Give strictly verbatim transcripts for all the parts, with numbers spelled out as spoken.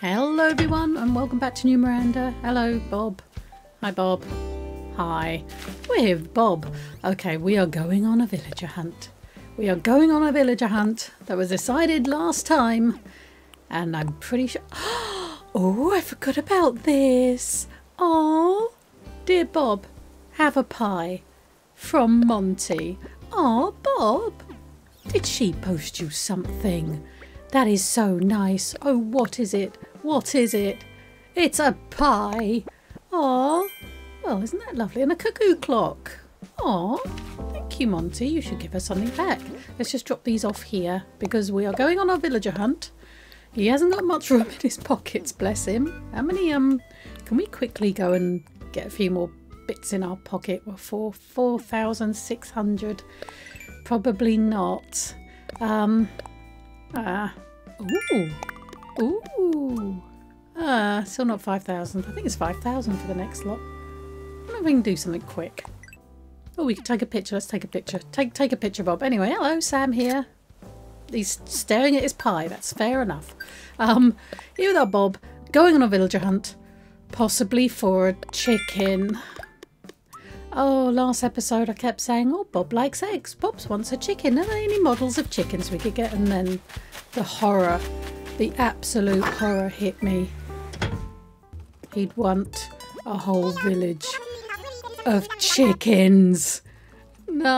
Hello everyone and welcome back to New Miranda. Hello Bob. Hi Bob. Hi. We're here with Bob. Okay, we are going on a villager hunt. We are going on a villager hunt that was decided last time and I'm pretty sure... Oh, I forgot about this. Oh, dear Bob, have a pie from Monty. Oh, Bob, did she post you something? That is so nice. Oh, what is it? What is it? It's a pie. Aw. Well, isn't that lovely? And a cuckoo clock. Aw. Thank you, Monty. You should give her something back. Let's just drop these off here because we are going on our villager hunt. He hasn't got much room in his pockets, bless him. How many, um, can we quickly go and get a few more bits in our pocket? Well, for four thousand six hundred. Probably not. Um, ah. Ooh. Ooh. Ah, still not five thousand. I think it's five thousand for the next lot. I wonder if we can do something quick. Oh, we can take a picture. Let's take a picture. Take take a picture, Bob. Anyway, hello, Sam here. He's staring at his pie. That's fair enough. Um, here with our Bob, going on a villager hunt, possibly for a chicken. Oh, last episode I kept saying, oh, Bob likes eggs. Bob wants a chicken. Are there any models of chickens we could get? And then the horror, the absolute horror hit me. He'd want a whole village of chickens. No.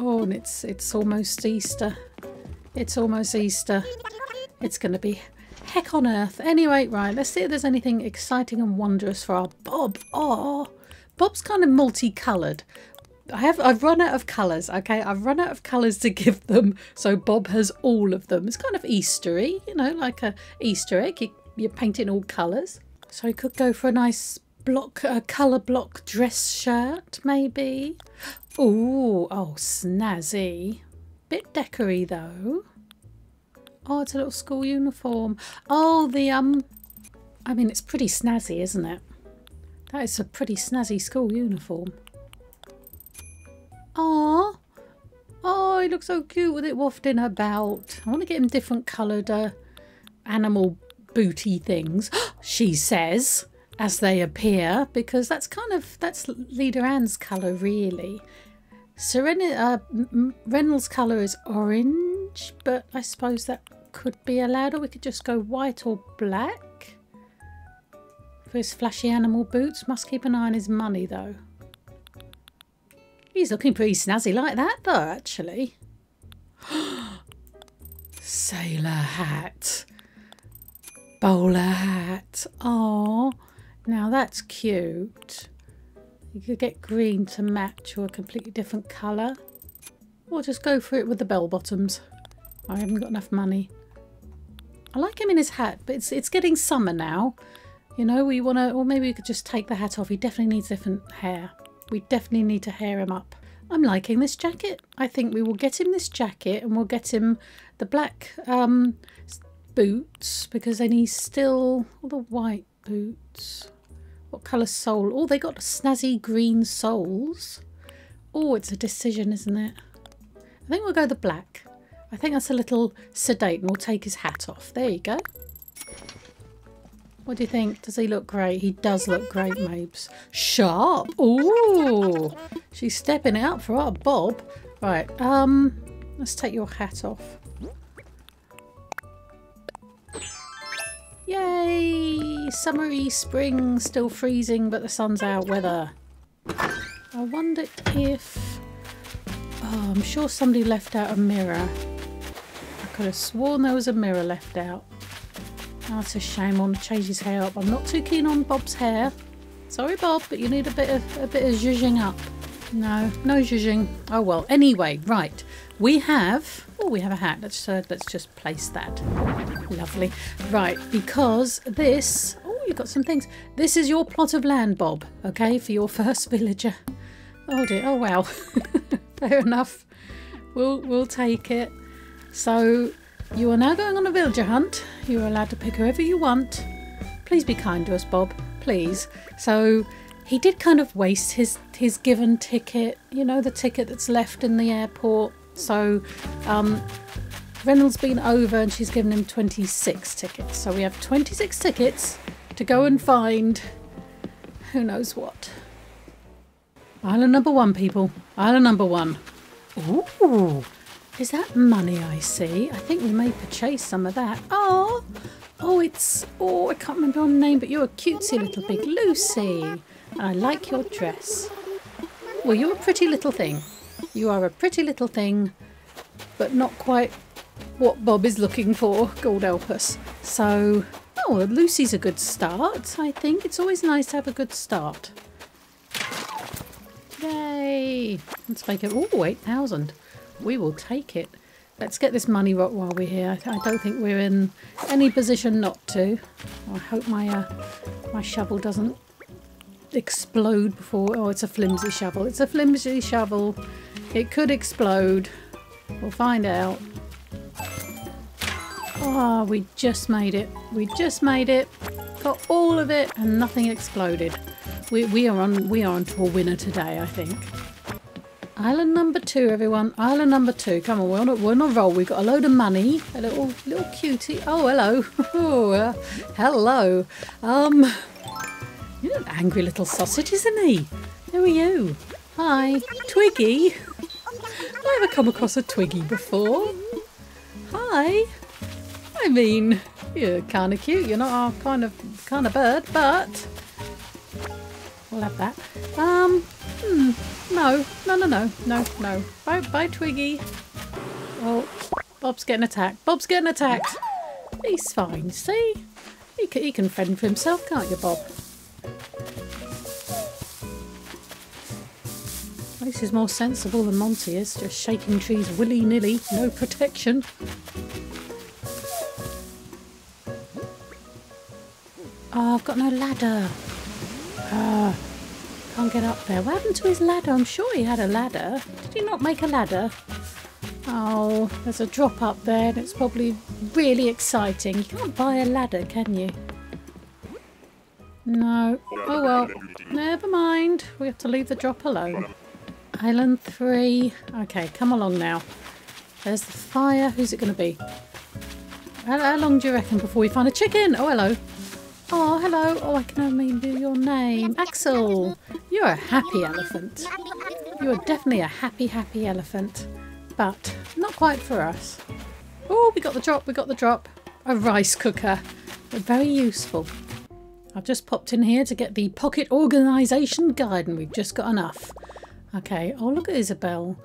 Oh, and it's it's almost Easter. It's almost Easter. It's going to be... heck on earth. Anyway, right, let's see if there's anything exciting and wondrous for our Bob. Oh, Bob's kind of multicoloured. I have, I've run out of colours, okay? I've run out of colours to give them, so Bob has all of them. It's kind of Eastery, you know, like a Easter egg. You, you paint it in all colours. So he could go for a nice block, a colour block dress shirt, maybe. Ooh, oh, snazzy. Bit decory, though. Oh, it's a little school uniform. Oh, the, um, I mean, it's pretty snazzy, isn't it? That is a pretty snazzy school uniform. Aw. Oh, he looks so cute with it wafting about. I want to get him different coloured uh, animal booty things, she says, as they appear, because that's kind of, that's Leader Anne's colour, really. Serena, uh, Reynolds' colour is orange, but I suppose that could be allowed, or we could just go white or black. For his flashy animal boots, must keep an eye on his money though. He's looking pretty snazzy like that though, actually. Sailor hat, bowler hat. Oh, now that's cute. You could get green to match or a completely different colour. Or just go for it with the bell bottoms. I haven't got enough money. I like him in his hat, but it's it's getting summer now. You know, we want to, or maybe we could just take the hat off. He definitely needs different hair. We definitely need to hair him up. I'm liking this jacket. I think we will get him this jacket and we'll get him the black um, boots because then he's still, all the white boots. What colour sole? Oh, they got snazzy green soles. Oh, it's a decision, isn't it? I think we'll go the black. I think that's a little sedate and we'll take his hat off. There you go. What do you think? Does he look great? He does look great, Mabes. Sharp. Oh, she's stepping out for our Bob. Right, um, let's take your hat off. Yay! Summery spring, still freezing but the sun's out weather. I wonder if... Oh, I'm sure somebody left out a mirror. I could have sworn there was a mirror left out. Oh, that's a shame. I want to change his hair up. I'm not too keen on Bob's hair. Sorry Bob, but you need a bit of a bit of zhuzhing up. No, no zhuzhing. Oh well, anyway, right. We have... Oh, we have a hat. Let's, uh, let's just place that. Lovely. Right, because this... Oh, you've got some things. This is your plot of land, Bob, okay, for your first villager. Oh dear, oh wow. Fair enough. We'll, we'll take it. So, you are now going on a villager hunt. You are allowed to pick whoever you want. Please be kind to us, Bob. Please. So, he did kind of waste his, his given ticket. You know, the ticket that's left in the airport. So, um... Renal's been over and she's given him twenty-six tickets. So we have twenty-six tickets to go and find who knows what. Island number one, people. Island number one. Ooh, is that money I see? I think we may purchase some of that. Oh, oh, it's, oh, I can't remember her name, but you're a cutesy little big Lucy. And I like your dress. Well, you're a pretty little thing. You are a pretty little thing, but not quite what Bob is looking for, God help us. So, oh, Lucy's a good start, I think. It's always nice to have a good start. Yay! Let's make it, oh, eight thousand. We will take it. Let's get this money rock while we're here. I don't think we're in any position not to. Oh, I hope my, uh, my shovel doesn't explode before. Oh, it's a flimsy shovel. It's a flimsy shovel. It could explode. We'll find out. Ah, oh, we just made it. We just made it. Got all of it and nothing exploded. We, we are on we are on to a winner today, I think. Island number two, everyone. Island number two. Come on, we're on a, we're on a roll. We've got a load of money. A little little cutie. Oh, hello. Oh, uh, hello. Um, you're an angry little sausage, isn't he? Who are you? Hi, Twiggy. I've never come across a Twiggy before. Hi. I mean, you're kind of cute. You're not our kind of kind of bird, but. We'll have that. Um, hmm, no, no, no, no, no, no. Bye, bye, Twiggy. Oh, Bob's getting attacked. Bob's getting attacked. He's fine, see? He can, he can fend for himself, can't you, Bob? This is more sensible than Monty is, just shaking trees willy-nilly, no protection. Oh, I've got no ladder. Uh, can't get up there. What happened to his ladder? I'm sure he had a ladder. Did he not make a ladder? Oh, there's a drop up there and it's probably really exciting. You can't buy a ladder, can you? No. Oh well. Never mind. We have to leave the drop alone. Island three. Okay, come along now. There's the fire. Who's it going to be? How, how long do you reckon before we find a chicken? Oh, hello. Oh, hello. Oh, I can only do your name. Axel, you're a happy elephant. You are definitely a happy, happy elephant. But not quite for us. Oh, we got the drop. We got the drop. A rice cooker. They're very useful. I've just popped in here to get the pocket organisation guide and we've just got enough. Okay. Oh, look at Isabel.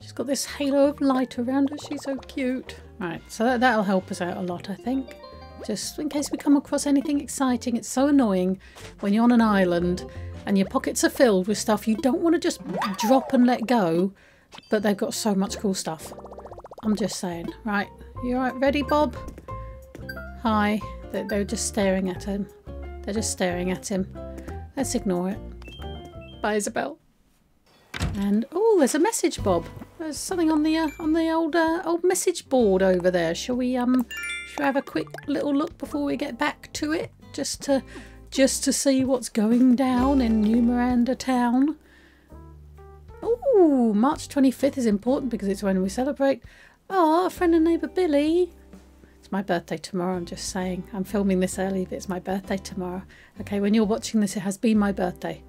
She's got this halo of light around her. She's so cute. Right. So that, that'll help us out a lot, I think. Just in case we come across anything exciting. It's so annoying when you're on an island and your pockets are filled with stuff you don't want to just drop and let go, but they've got so much cool stuff. I'm just saying. Right, you all right? Ready, Bob? Hi. They're, they're just staring at him. They're just staring at him. Let's ignore it. Bye, Isabel. And oh, there's a message, Bob. There's something on the uh, on the old uh, old message board over there. Shall we um? Shall we have a quick little look before we get back to it, just to just to see what's going down in New Miranda town? Oh, March twenty-fifth is important because it's when we celebrate. Oh, friend and neighbour Billy. It's my birthday tomorrow. I'm just saying. I'm filming this early, but it's my birthday tomorrow. Okay, when you're watching this, it has been my birthday.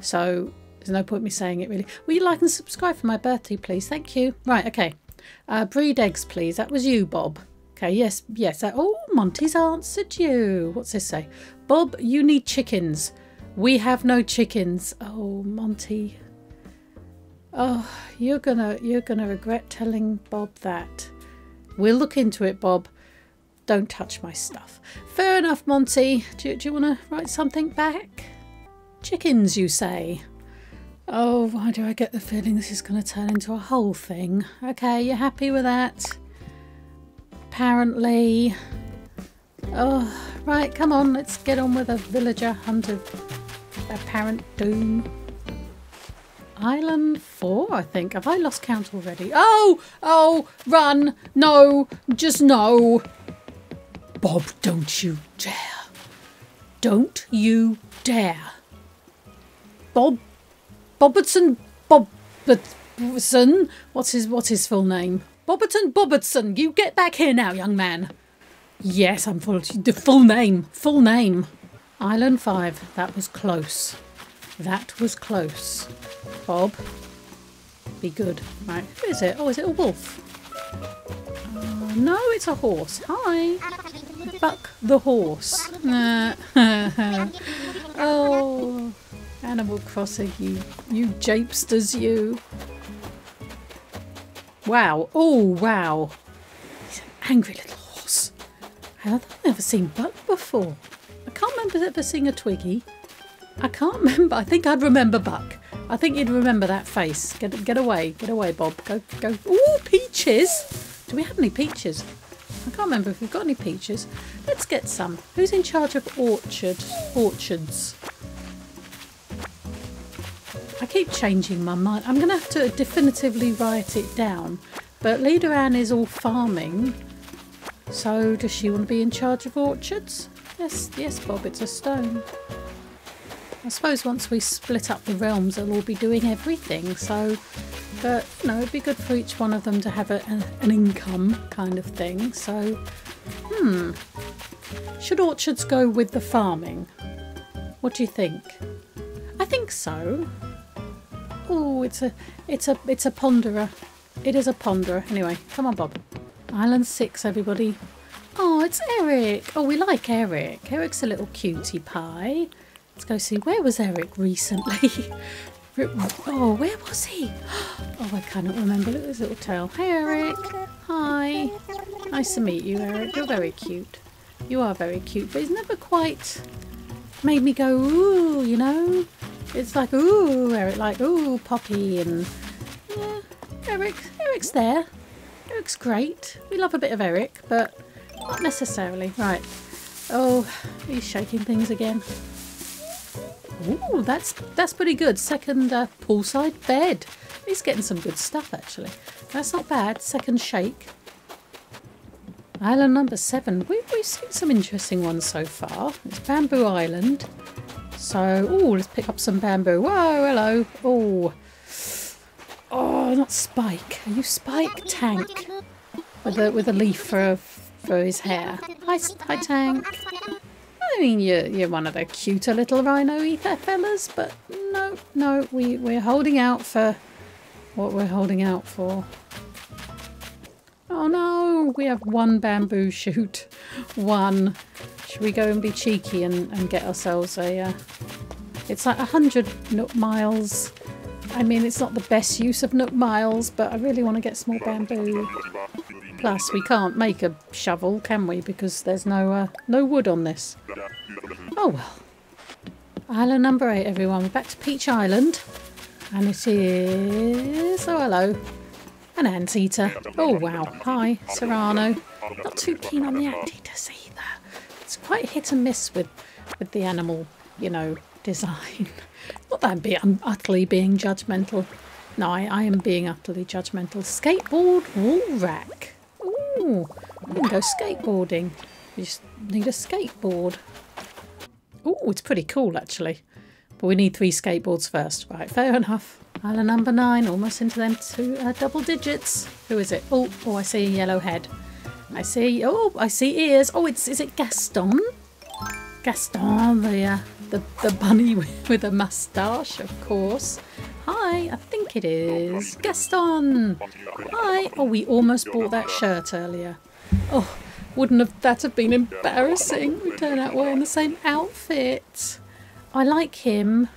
So. There's no point in me saying it, really. Will you like and subscribe for my birthday, please? Thank you. Right, okay. Uh, breed eggs, please. That was you, Bob. Okay, yes, yes. Uh, oh, Monty's answered you. What's this say? Bob, you need chickens. We have no chickens. Oh, Monty. Oh, you're gonna, you're gonna regret telling Bob that. We'll look into it, Bob. Don't touch my stuff. Fair enough, Monty. Do, do you want to write something back? Chickens, you say? Oh, why do I get the feeling this is going to turn into a whole thing? Okay, you're happy with that? Apparently. Oh, right, come on, let's get on with a villager hunter apparent doom. Island four, I think. Have I lost count already? Oh, oh, run. No, just no. Bob, don't you dare. Don't you dare. Bob. Bobbertson, Bobbertson, what's his, what's his full name? Bobberton Bobbertson, you get back here now, young man. Yes, I'm full, the full name, full name. Island five, that was close. That was close. Bob, be good. Right, who is it? Oh, is it a wolf? Uh, no, it's a horse. Hi. Buck the horse. Uh, oh, Animal Crossing, you, you japesters, you. Wow. Oh, wow. He's an angry little horse. I've never seen Buck before. I can't remember ever seeing a Twiggy. I can't remember. I think I'd remember Buck. I think you'd remember that face. Get get away. Get away, Bob. Go, go. Ooh, peaches. Do we have any peaches? I can't remember if we've got any peaches. Let's get some. Who's in charge of orchard? Orchards? I keep changing my mind. I'm going to have to definitively write it down. But Leader Anne is all farming. So does she want to be in charge of orchards? Yes, yes, Bob, it's a stone. I suppose once we split up the realms, they'll all be doing everything. So, but, you know, it'd be good for each one of them to have a, a, an income kind of thing. So, hmm. Should orchards go with the farming? What do you think? I think so. Oh, it's a, it's a, it's a ponderer. It is a ponderer. Anyway, come on, Bob. Island six, everybody. Oh, it's Eric. Oh, we like Eric. Eric's a little cutie pie. Let's go see. Where was Eric recently? Oh, where was he? Oh, I cannot remember. Look at his little tail. Hey, Eric. Hi. Nice to meet you, Eric. You're very cute. You are very cute, but he's never quite made me go, ooh, you know? It's like, ooh, Eric, like, ooh, Poppy, and yeah, Eric, Eric's there. Eric's great. We love a bit of Eric, but not necessarily. Right. Oh, he's shaking things again. Ooh, that's, that's pretty good. Second uh, poolside bed. He's getting some good stuff, actually. That's not bad. Second shake. Island number seven. We, we've seen some interesting ones so far. It's Bamboo Island. So, oh, let's pick up some bamboo. Whoa, hello. Oh, oh, not Spike. Are you Spike? Tank with a with a leaf for for his hair. Hi, hi, Tank. I mean, you're you're one of the cuter little rhino-y fellas, but no, no, we we're holding out for what we're holding out for. Oh no, we have one bamboo shoot. One. Should we go and be cheeky and, and get ourselves a... Uh, it's like a hundred Nook Miles. I mean, it's not the best use of Nook Miles, but I really want to get some more bamboo. Plus, we can't make a shovel, can we? Because there's no uh, no wood on this. Oh, well. Island number eight, everyone. We're back to Peach Island. And it is... Oh, hello. An anteater. Oh, wow. Hi, Serrano. Not too keen on the anteaters either. It's quite hit and miss with, with the animal, you know, design. Not that I'm, be I'm utterly being judgmental. No, I, I am being utterly judgmental. Skateboard wall rack. Ooh, we can go skateboarding. We just need a skateboard. Ooh, it's pretty cool, actually. But we need three skateboards first. Right, fair enough. Island number nine, almost into them two uh, double digits. Who is it? Oh, oh, I see a yellow head. I see, oh, I see ears. Oh, it's, is it Gaston? Gaston, the, uh, the, the bunny with, with a moustache, of course. Hi, I think it is Gaston. Hi. Oh, we almost bought that shirt earlier. Oh, wouldn't have, that have been embarrassing. We turned out wearing the same outfit. I like him,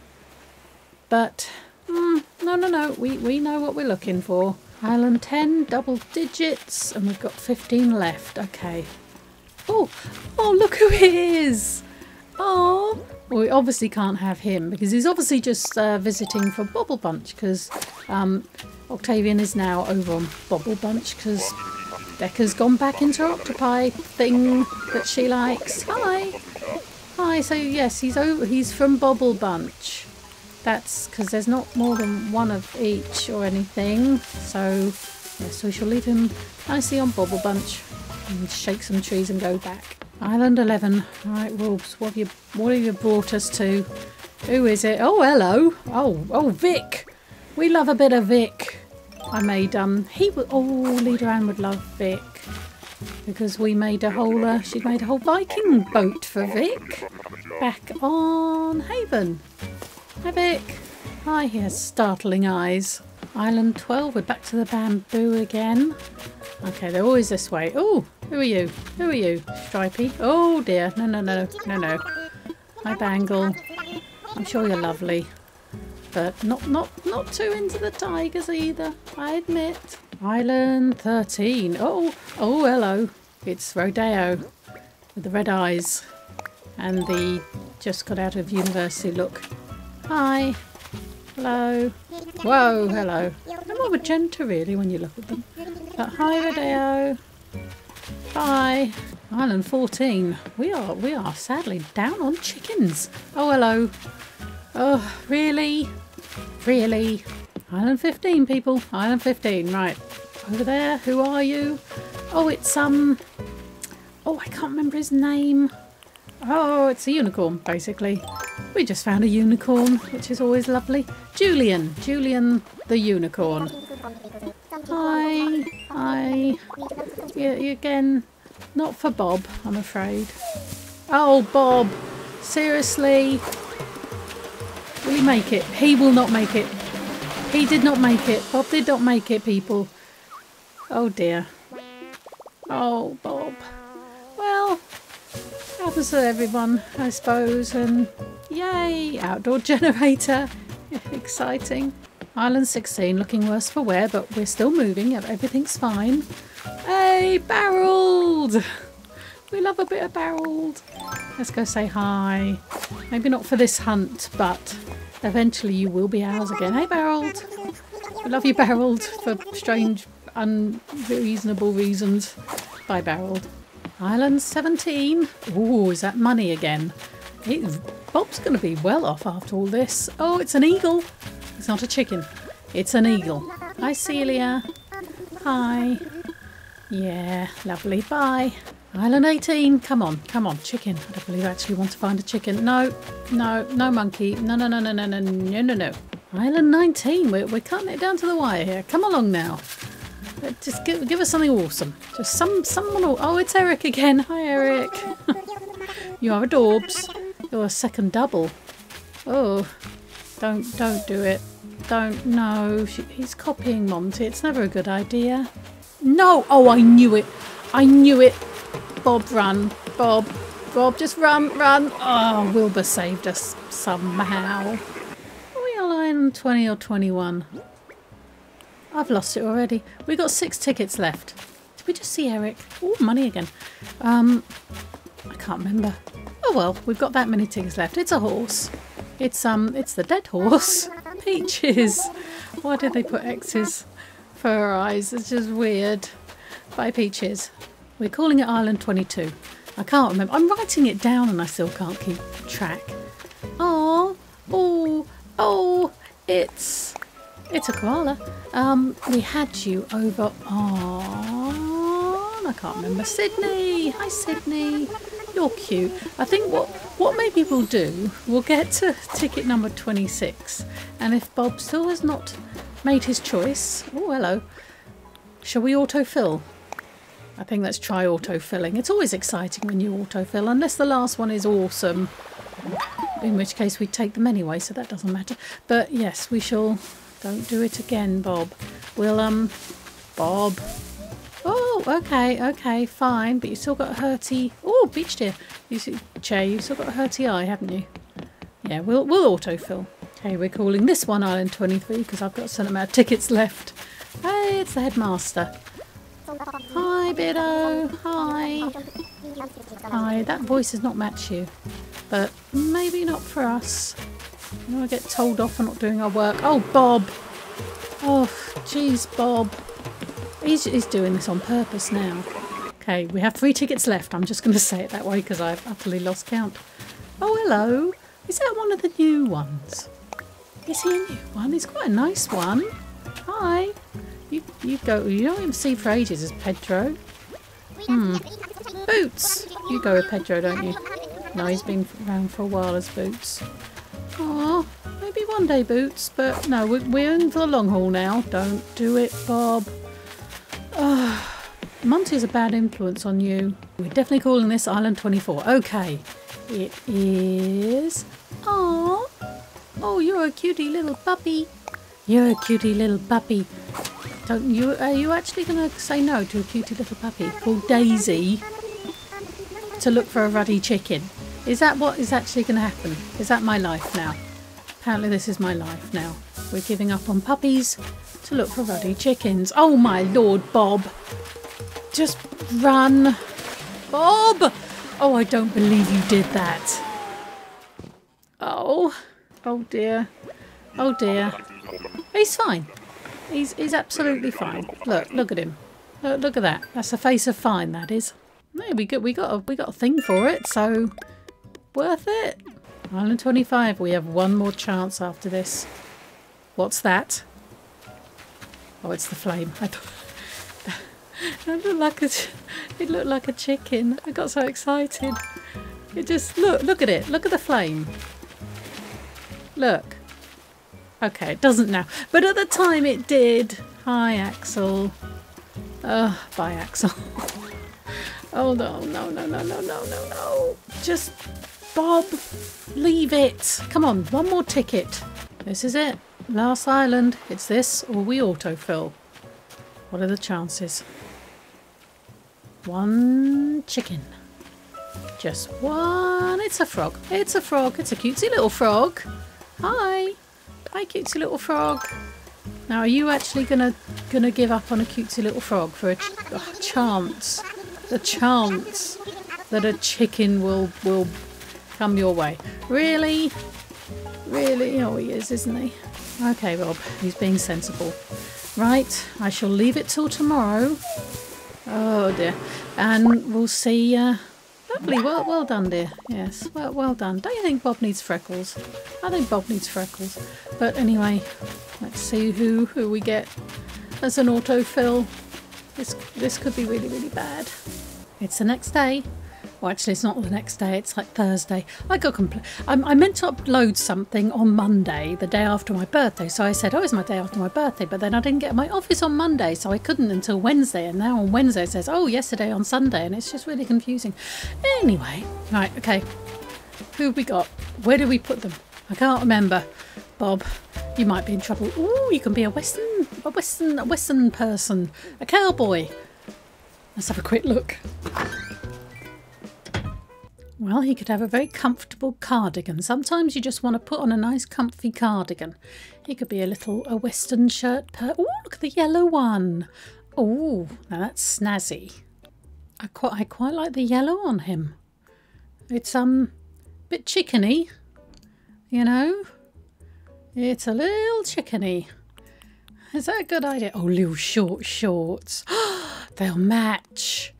but mm, no, no, no, we, we know what we're looking for. Island ten, double digits, and we've got fifteen left. Okay. Oh, oh, look who it is! Oh, well, we obviously can't have him because he's obviously just uh, visiting for Bobble Bunch because um, Octavian is now over on Bobble Bunch because Becca's gone back into her octopi thing that she likes. Hi, hi. So yes, he's over. He's from Bobble Bunch. That's because there's not more than one of each or anything. So yes, we shall leave him nicely on Bobble Bunch and shake some trees and go back. Island eleven. Right, Wolves, what have you what have you brought us to? Who is it? Oh, hello. Oh, oh, Vic. We love a bit of Vic. I made, um, he would, oh, Leader Anne would love Vic, because we made a whole, uh, she'd made a whole Viking boat for Vic back on Haven. Hi Vic. Hi, he has startling eyes. Island twelve, we're back to the bamboo again. Okay, they're always this way. Oh, who are you? Who are you, Stripey? Oh dear, no, no, no, no, no. Hi Bangle. I'm sure you're lovely. But not, not, not too into the tigers either, I admit. Island thirteen. Oh, oh, hello. It's Rodeo with the red eyes and the just got out of university look. Hi. Hello. Whoa, hello. They're more magenta really when you look at them. But hi Rodeo. Bye. Island fourteen. We are, we are sadly down on chickens. Oh, hello. Oh, really? Really? Island fifteen, people. Island fifteen, right. Over there, who are you? Oh, it's, um... oh, I can't remember his name. Oh, it's a unicorn, basically. We just found a unicorn, which is always lovely. Julian. Julian the unicorn. Hi. Hi. Yeah, again, not for Bob, I'm afraid. Oh, Bob. Seriously? Will he make it? He will not make it. He did not make it. Bob did not make it, people. Oh dear. Oh, Bob. Well, happens to everyone, I suppose. And yay, outdoor generator. Exciting. Island sixteen, looking worse for wear, but we're still moving. Everything's fine. Hey, barreled. We love a bit of barreled. Let's go say hi. Maybe not for this hunt, but eventually you will be ours again. Hey, Barreled. We love you, Barreled, for strange, unreasonable reasons. Bye, Barreled. Island seventeen. Ooh, is that money again? It, Bob's going to be well off after all this. Oh, it's an eagle. It's not a chicken. It's an eagle. Hi, Celia. Hi. Yeah, lovely. Bye. Island eighteen, come on, come on, chicken. I don't believe I actually want to find a chicken. No, no, no monkey. No, no, no, no, no, no, no, no, no. Island nineteen, we're, we're cutting it down to the wire here. Come along now. Just give, give us something awesome. Just some, someone, will, oh, it's Eric again. Hi, Eric. You are adorbs. You're a second double. Oh, don't, don't do it. Don't, no, she, he's copying Monty. It's never a good idea. No, oh, I knew it. I knew it. Bob, run. Bob, Bob, just run, run. Oh, Wilbur saved us somehow. Are we on island twenty or twenty-one? I've lost it already. We've got six tickets left. Did we just see Eric? Oh, money again. Um, I can't remember. Oh, well, we've got that many tickets left. It's a horse. It's, um, it's the dead horse. Peaches. Why did they put X's for her eyes? It's just weird. Bye, Peaches. We're calling it Island twenty-two. I can't remember. I'm writing it down and I still can't keep track. Oh, oh, oh, it's, it's a koala. Um, we had you over on, I can't remember, Sydney. Hi, Sydney. You're cute. I think what, what maybe we'll do, we'll get to ticket number twenty-six. And if Bob still has not made his choice, oh, hello. Shall we autofill? I think let's try autofilling. It's always exciting when you autofill, unless the last one is awesome, in which case we take them anyway, so that doesn't matter. But yes, we shall. Don't do it again, Bob. We'll, um, Bob. Oh, okay, okay, fine. But you still got a hurty. Oh, beach deer. You see, Che, you've still got a hurty eye, haven't you? Yeah, we'll, we'll autofill. Okay, we're calling this one Island twenty-three because I've got a certain amount of tickets left. Hey, it's the headmaster. Hi, Biddo. Hi. Hi. That voice does not match you, but maybe not for us. I don't get told off for not doing our work. Oh, Bob. Oh, jeez, Bob. He's, he's doing this on purpose now. Okay, we have three tickets left. I'm just going to say it that way because I've utterly lost count. Oh, hello. Is that one of the new ones? Is he a new one? He's quite a nice one. Hi. You, you go, you don't even see for ages as Pedro. Hmm. Boots! You go with Pedro, don't you? No, he's been around for a while as Boots. Aw, maybe one day, Boots, but no, we're, we're in for the long haul now. Don't do it, Bob. Oh, Monty's a bad influence on you. We're definitely calling this Island twenty-four. Okay, it is... Aww. Oh, you're a cutie little puppy. You're a cutie little puppy. Don't you? Are you actually going to say no to a cutie little puppy called Daisy to look for a ruddy chicken? Is that what is actually going to happen? Is that my life now? Apparently this is my life now. We're giving up on puppies to look for ruddy chickens. Oh my lord, Bob. Just run. Bob! Oh, I don't believe you did that. Oh. Oh dear. Oh dear. He's fine. He's he's absolutely fine. Look, look at him. Look, look at that. That's a face of fine, that is. No, we got we got a we got a thing for it, so worth it. Island twenty-five, we have one more chance after this. What's that? Oh, it's the flame. I thought it looked like a it looked like a chicken. I got so excited. It just look look at it. Look at the flame. Look. Okay, it doesn't now, but at the time it did. Hi, Axel. Ugh, bye, Axel. Oh no, no, no, no, no, no, no, no. Just, Bob, leave it. Come on, one more ticket. This is it. Last island. It's this or we autofill. What are the chances? One chicken. Just one. It's a frog. It's a frog. It's a cutesy little frog. Hi. Hi, cutesy little frog. Now, are you actually gonna gonna give up on a cutesy little frog for a, ch a chance? The chance that a chicken will will come your way? Really, really? Oh, he is, isn't he? Okay, Bob. He's being sensible. Right. I shall leave it till tomorrow. Oh dear. And we'll see. Uh, Lovely, well, well done, dear. Yes, well, well done. Don't you think Bob needs freckles? I think Bob needs freckles. But anyway, let's see who who we get as an autofill. This this could be really, really bad. It's the next day. Well, actually, it's not the next day. It's like Thursday. I got compl- I, I meant to upload something on Monday, the day after my birthday. So I said, oh, it's my day after my birthday. But then I didn't get my office on Monday, so I couldn't until Wednesday. And now on Wednesday it says, oh, yesterday on Sunday. And it's just really confusing. Anyway. Right, okay. Who have we got? Where do we put them? I can't remember. Bob, you might be in trouble. Ooh, you can be a Western, a Western, a Western person. A cowboy. Let's have a quick look. Well, he could have a very comfortable cardigan. Sometimes you just want to put on a nice comfy cardigan. He could be a little a Western shirt. Per oh, look at the yellow one. Oh, now that's snazzy. I quite, I quite like the yellow on him. It's um, a bit chickeny, you know. It's a little chickeny. Is that a good idea? Oh, little short shorts. They'll match.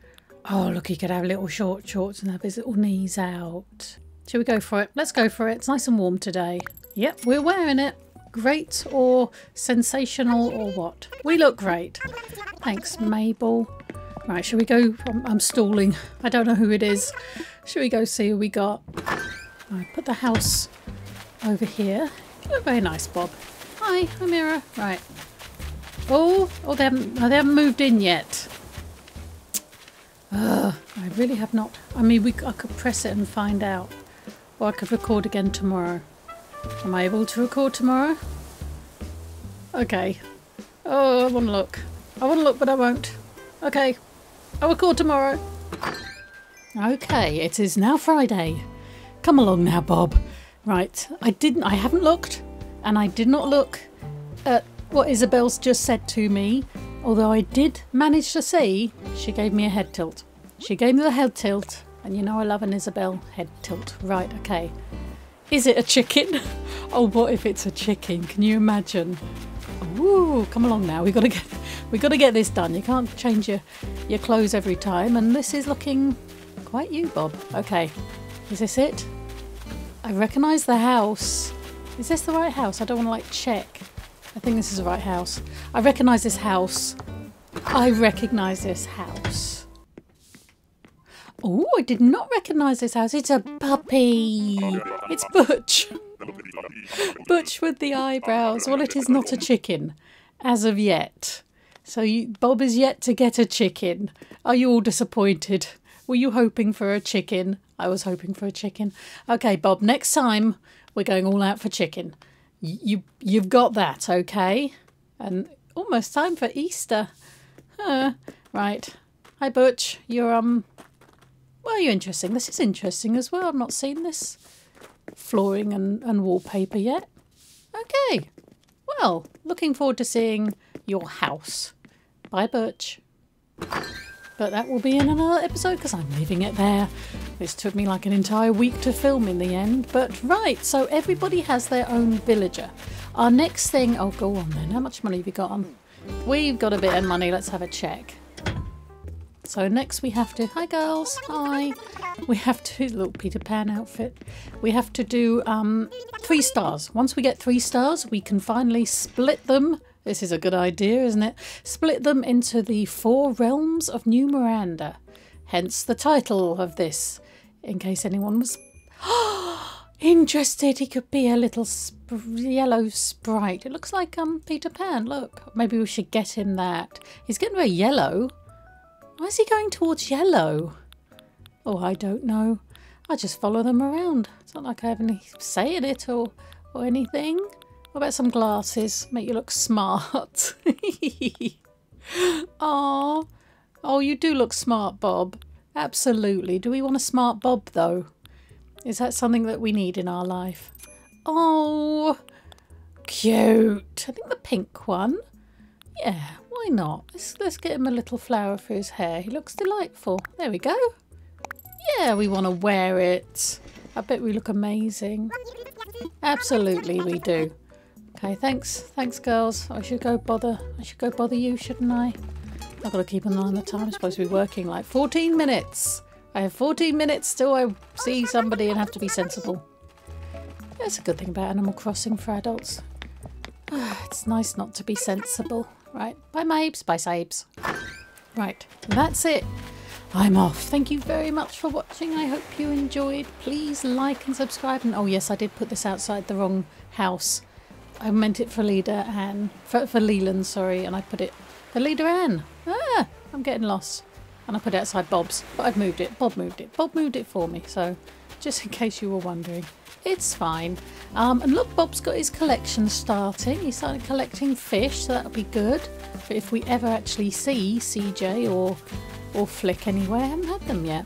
Oh, look, he could have little short shorts and have his little knees out. Shall we go for it? Let's go for it. It's nice and warm today. Yep, we're wearing it. Great or sensational or what? We look great. Thanks, Mabel. Right, shall we go? I'm, I'm stalling. I don't know who it is. Shall we go see who we got? I put the house over here. You look very nice, Bob. Hi, I'm Mira. Right. Oh, oh, they haven't, oh, they haven't moved in yet. Ugh, I really have not. I mean, we, I could press it and find out. Or I could record again tomorrow. Am I able to record tomorrow? Okay. Oh, I want to look. I want to look, but I won't. Okay. I'll record tomorrow. Okay, it is now Friday. Come along now, Bob. Right. I didn't, I haven't looked. And I did not look at what Isabel's just said to me. Although I did manage to see, she gave me a head tilt. She gave me the head tilt, and you know I love an Isabel head tilt. Right, okay. Is it a chicken? Oh, what if it's a chicken? Can you imagine? Ooh, come along now. We've got to get, we've got to get this done. You can't change your, your clothes every time, and this is looking quite you, Bob. Okay, is this it? I recognise the house. Is this the right house? I don't want to, like, check. I think this is the right house. I recognise this house. I recognise this house. Oh, I did not recognise this house. It's a puppy. It's Butch. Butch with the eyebrows. Well, it is not a chicken as of yet. So you, Bob is yet to get a chicken. Are you all disappointed? Were you hoping for a chicken? I was hoping for a chicken. Okay, Bob, next time we're going all out for chicken. You, you, you've got that, okay? And almost time for Easter. Huh. Right. Hi, Butch. You're, um... well, you're interesting. This is interesting as well. I've not seen this flooring and, and wallpaper yet. Okay. Well, looking forward to seeing your house. Bye, Butch. But that will be in another episode because I'm leaving it there. This took me like an entire week to film in the end. But right, so everybody has their own villager. Our next thing... oh, go on then. How much money have you got on? We've got a bit of money. Let's have a check. So next we have to... hi, girls. Hi. We have to... little Peter Pan outfit. We have to do um, three stars. Once we get three stars, we can finally split them... this is a good idea, isn't it? Split them into the four realms of New Miranda. Hence the title of this, in case anyone was interested. He could be a little sp yellow sprite. It looks like um Peter Pan. Look, maybe we should get him that. He's getting very yellow. Why is he going towards yellow? Oh, I don't know. I just follow them around. It's not like I have any say in it or, or anything. What about some glasses? Make you look smart. Aww. Oh, you do look smart, Bob. Absolutely. Do we want a smart Bob, though? Is that something that we need in our life? Oh, cute. I think the pink one. Yeah, why not? Let's, let's get him a little flower for his hair. He looks delightful. There we go. Yeah, we want to wear it. I bet we look amazing. Absolutely, we do. Okay, thanks. Thanks, girls. I should go bother. I should go bother you, shouldn't I? I've got to keep an eye on the time. I'm supposed to be working like fourteen minutes. I have fourteen minutes till I see somebody and have to be sensible. That's a good thing about Animal Crossing for adults. It's nice not to be sensible. Right. Bye, Mabes. Bye, Sabes. Right. That's it. I'm off. Thank you very much for watching. I hope you enjoyed. Please like and subscribe. And oh, yes, I did put this outside the wrong house. I meant it for Leader Anne, for, for Leland, sorry, and I put it for Leader Anne. Ah, I'm getting lost. And I put it outside Bob's, but I've moved it. Bob moved it. Bob moved it for me, so just in case you were wondering, it's fine. Um, and look, Bob's got his collection starting. He started collecting fish, so that'll be good. But if we ever actually see C J or, or Flick anywhere, I haven't had them yet.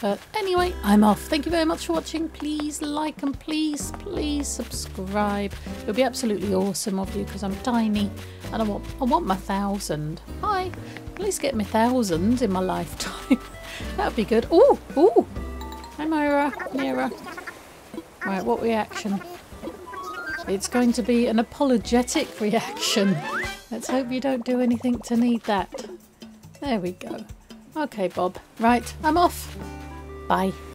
But anyway, I'm off. Thank you very much for watching. Please like and please, please subscribe. It would be absolutely awesome of you because I'm tiny and I want I want my thousand. Hi. At least get me thousand in my lifetime. That would be good. Ooh, ooh. Hi, Myra. Myra. Right, what reaction? It's going to be an apologetic reaction. Let's hope you don't do anything to need that. There we go. Okay, Bob. Right, I'm off. Bye.